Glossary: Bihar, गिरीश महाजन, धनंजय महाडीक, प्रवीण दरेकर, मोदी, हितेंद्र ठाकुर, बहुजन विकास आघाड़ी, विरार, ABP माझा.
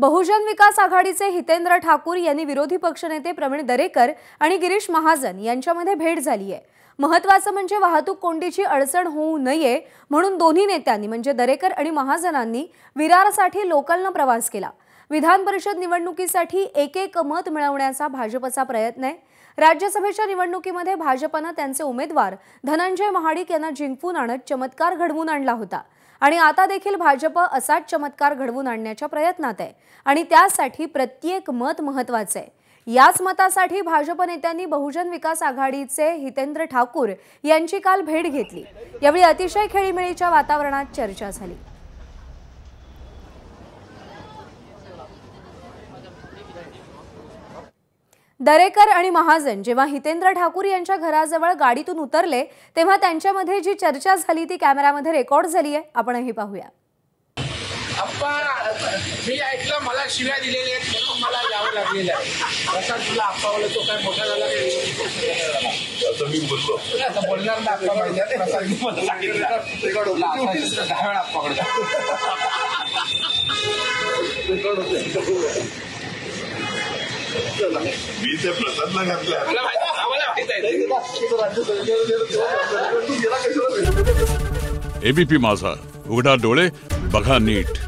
बहुजन विकास आघाडीचे हितेंद्र ठाकुर यांनी विरोधी पक्षनेते प्रवीण दरेकर आणि गिरीश महाजन यांच्यामध्ये भेट झाली आहे। महत्त्वाचं म्हणजे वाहतूक कोंडीची अडचण होऊ नये म्हणून दोन्ही नेत्यांनी म्हणजे दरेकर आणि महाजनांनी विरारसाठी लोकलने प्रवास केला। विधान परिषद निवडणुकीसाठी एक मत मिळवण्याचा भाजपचा प्रयत्न आहे। राज्यसभेच्या निवडणुकीमध्ये भाजपने त्यांचे उमेदवार धनंजय महाडीक यांना जिंकून आणत चमत्कार घडवून आणला होता आणि आता देखील भाजप असाच चमत्कार घडवून आणण्याच्या प्रयत्नात आहे आणि त्यासाठी प्रत्येक मत महत्त्वाचे आहे। याच मतासाठी भाजप नेत्यांनी बहुजन विकास आघाडीचे हितेंद्र ठाकुर यांची काल भेट घेतली। यावेळी अतिशय खेळीमेळीच्या वातावरणात चर्चा झाली। दरेकर आणि महाजन जेव्हा हितेंद्र ठाकुर यांच्या घराजवळ गाडीतून उतरले तेव्हा त्यांच्यामध्ये जी चर्चा झाली ती कॅमेरामध्ये रेकॉर्ड झाली आहे, आपणही पाहूया। अप्पा मी ऐकलं मला शिव्या दिलेल्या आहेत म्हणून मला यावं लागलेलं आहे। असा तुला अप्पा बोलला तो काय मोठा झाला आता मी बोलतो आता बोलणार ना अप्पा माहिती आहे प्रसाद मी मला सांगितलं रेकॉर्ड होता दहा अप्पाकडे रेकॉर्ड होते ABP माझा उघडा डोळे बघा नीट।